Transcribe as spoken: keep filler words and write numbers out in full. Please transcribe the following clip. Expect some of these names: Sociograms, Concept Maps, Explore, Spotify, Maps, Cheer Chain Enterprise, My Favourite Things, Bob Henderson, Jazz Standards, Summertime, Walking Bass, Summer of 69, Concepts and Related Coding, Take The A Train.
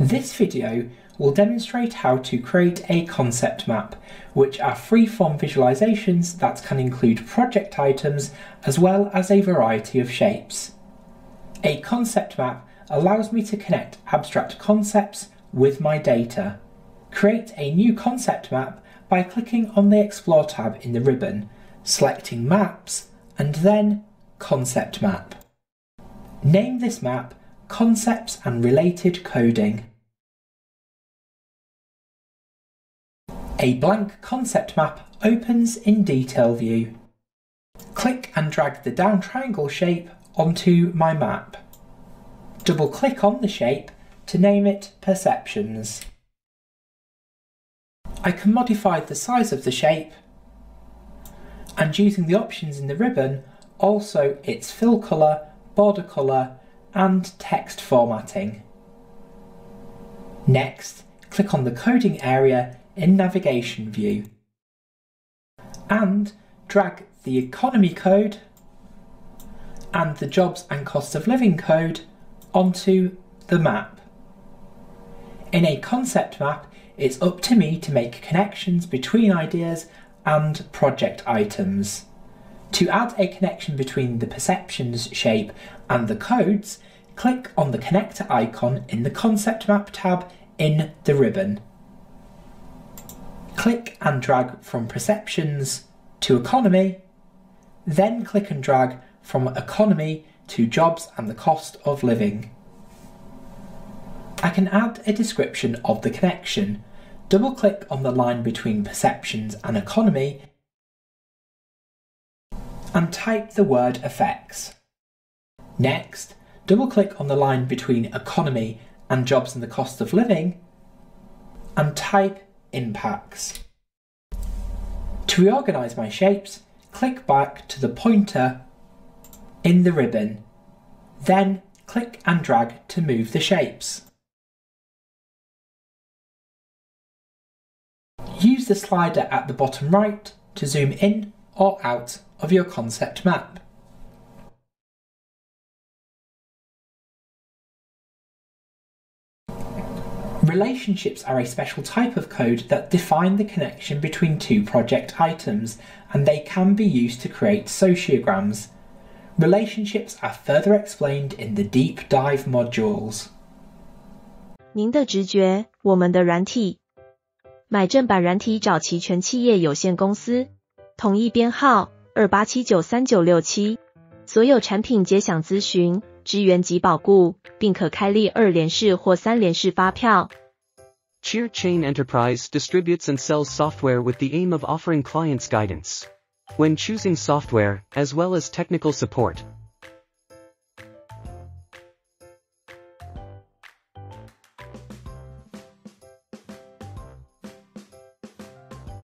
This video will demonstrate how to create a concept map, which are free-form visualizations that can include project items as well as a variety of shapes. A concept map allows me to connect abstract concepts with my data. Create a new concept map by clicking on the Explore tab in the ribbon, selecting Maps, and then Concept Map. Name this map Concepts and Related Coding. A blank concept map opens in detail view. Click and drag the down triangle shape onto my map. Double click on the shape to name it Perceptions. I can modify the size of the shape, and using the options in the ribbon, also its fill colour, border colour and text formatting. Next, click on the coding area in navigation view and drag the economy code and the jobs and cost of living code onto the map. In a concept map, it's up to me to make connections between ideas and project items. To add a connection between the perceptions shape and the codes, click on the connector icon in the concept map tab in the ribbon. Click and drag from perceptions to economy, then click and drag from economy to jobs and the cost of living. I can add a description of the connection. Double click on the line between perceptions and economy and type the word effects. Next, double click on the line between economy and jobs and the cost of living and type impacts. To reorganize my shapes, click back to the pointer in the ribbon, then click and drag to move the shapes. Use the slider at the bottom right to zoom in or out of your concept map. Relationships are a special type of code that define the connection between two project items, and they can be used to create sociograms. Relationships are further explained in the deep dive modules. 您的直觉，我们的软体。买正版软体找齐全企业有限公司，统一编号二八七九三九六七，所有产品皆享咨询，支援及保固，并可开立二联式或三联式发票。Cheer Chain Enterprise distributes and sells software with the aim of offering clients guidance when choosing software, as well as technical support.